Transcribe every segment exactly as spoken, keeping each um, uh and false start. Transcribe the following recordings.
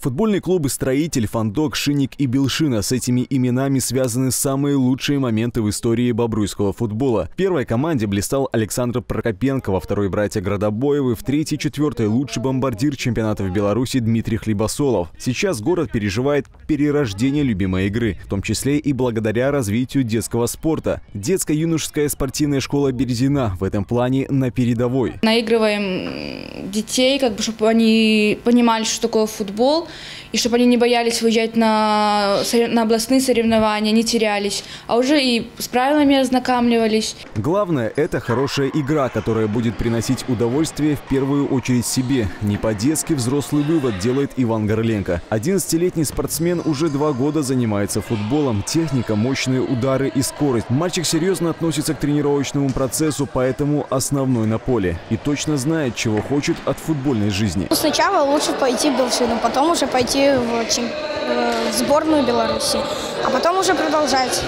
Футбольные клубы «Строитель», «Фандок», «Шинник» и «Белшина». С этими именами связаны самые лучшие моменты в истории бобруйского футбола. В первой команде блистал Александр Прокопенко, во второй — братья Градобоевы, в третьей и четвертой — лучший бомбардир чемпионата в Беларуси Дмитрий Хлебосолов. Сейчас город переживает перерождение любимой игры, в том числе и благодаря развитию детского спорта. Детско-юношеская спортивная школа «Березина» в этом плане на передовой. Наигрываем детей, как бы, чтобы они понимали, что такое футбол, и чтобы они не боялись выезжать на, на областные соревнования, не терялись, а уже и с правилами ознакомливались. Главное – это хорошая игра, которая будет приносить удовольствие в первую очередь себе. Не по-детски взрослый вывод делает Иван Горленко. одиннадцатилетний спортсмен уже два года занимается футболом. Техника, мощные удары и скорость. Мальчик серьезно относится к тренировочному процессу, поэтому основной на поле. И точно знает, чего хочет от футбольной жизни. Сначала лучше пойти в Белшину, потом уже пойти в, в сборную Беларуси, а потом уже продолжать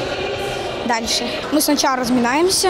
дальше. Мы сначала разминаемся,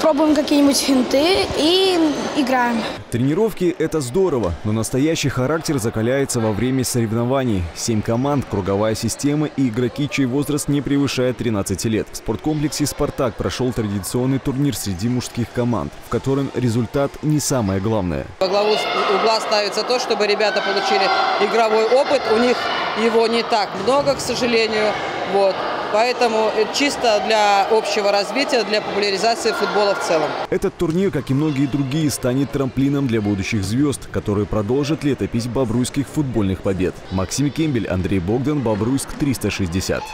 пробуем какие-нибудь финты и играем. Тренировки – это здорово, но настоящий характер закаляется во время соревнований. Семь команд, круговая система и игроки, чей возраст не превышает тринадцати лет. В спорткомплексе «Спартак» прошел традиционный турнир среди мужских команд, в котором результат не самое главное. Во главу угла ставится то, чтобы ребята получили игровой опыт. У них его не так много, к сожалению. Вот. Поэтому чисто для общего развития, для популяризации футбола в целом. Этот турнир, как и многие другие, станет трамплином для будущих звезд, которые продолжат летопись бобруйских футбольных побед. Максим Кембель, Андрей Богдан, Бобруйск триста шестьдесят.